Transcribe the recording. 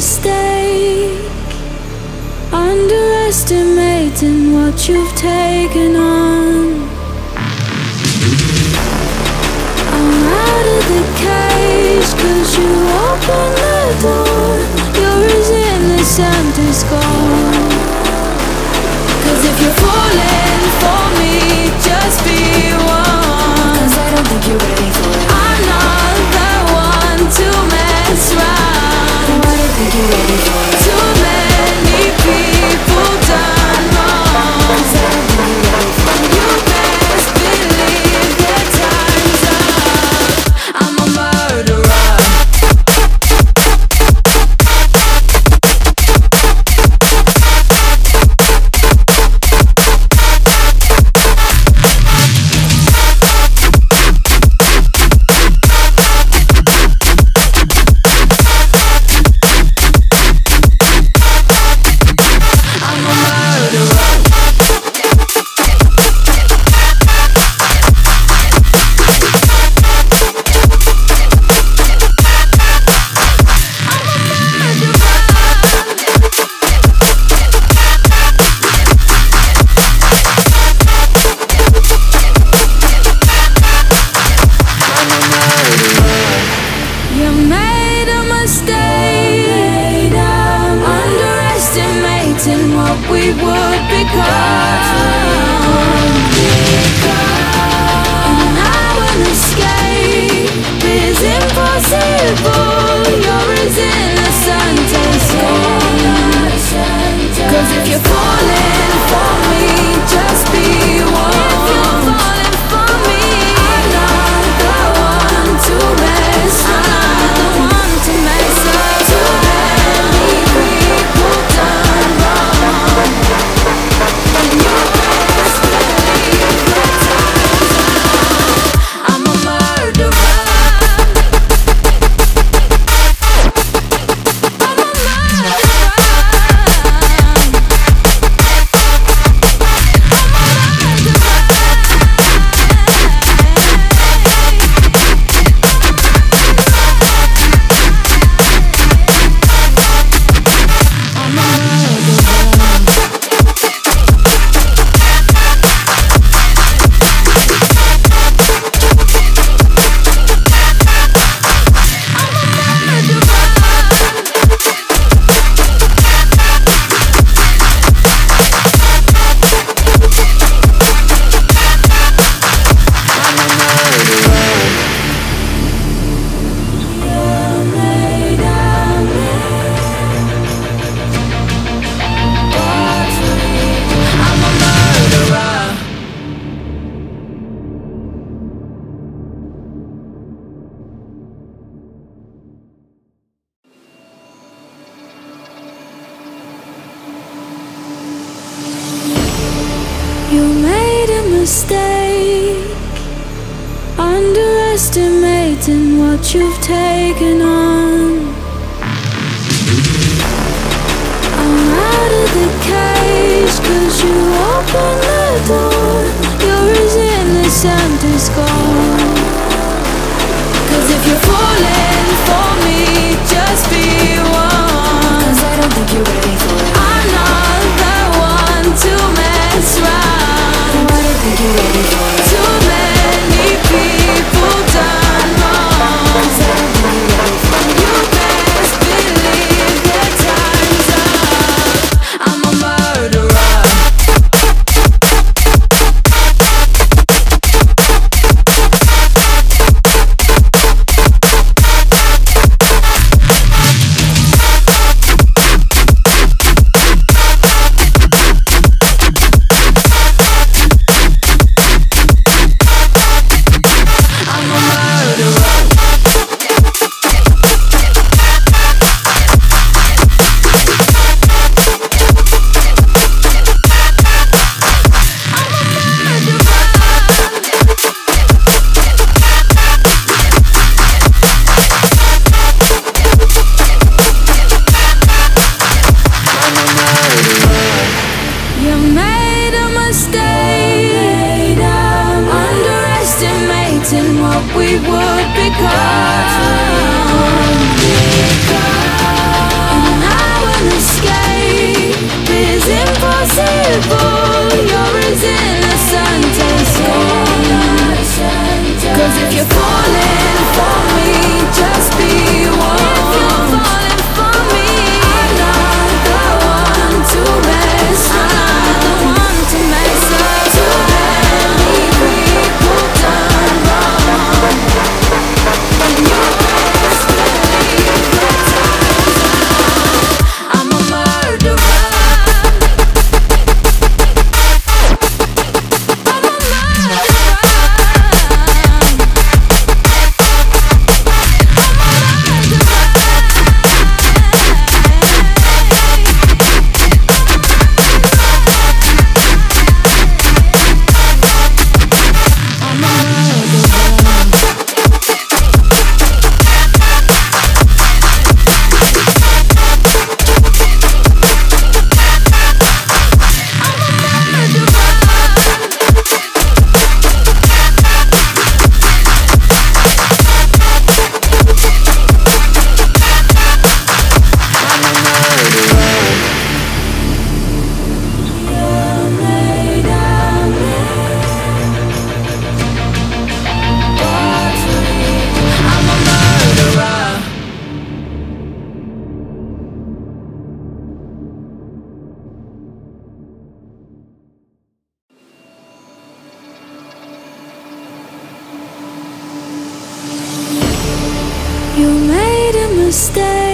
mistake, underestimating what you've taken on. I'm out of the cage, 'cause you opened the door. You're as innocent as gold. 'Cause if you're falling for me, just be warned, 'cause I don't think you're ready for it. I'm not the one to mess around, and I don't think you're ready for it. Too many people done wrong, 'cause I don't think you're ready for it. You best believe the time's up. I'm a murderer. Underestimating what you've taken on. I'm out of the cage, 'cause you opened the door. You're as innocent as gold. 'Cause if you're falling for me, just be warned, 'cause I don't think you're ready for it. I'm not the one to mess around, and I don't think you're ready for it. Too many people done wrong, 'cause I don't think you're ready for it. You best believe the time's up. I'm a murderer. Would become. Stay.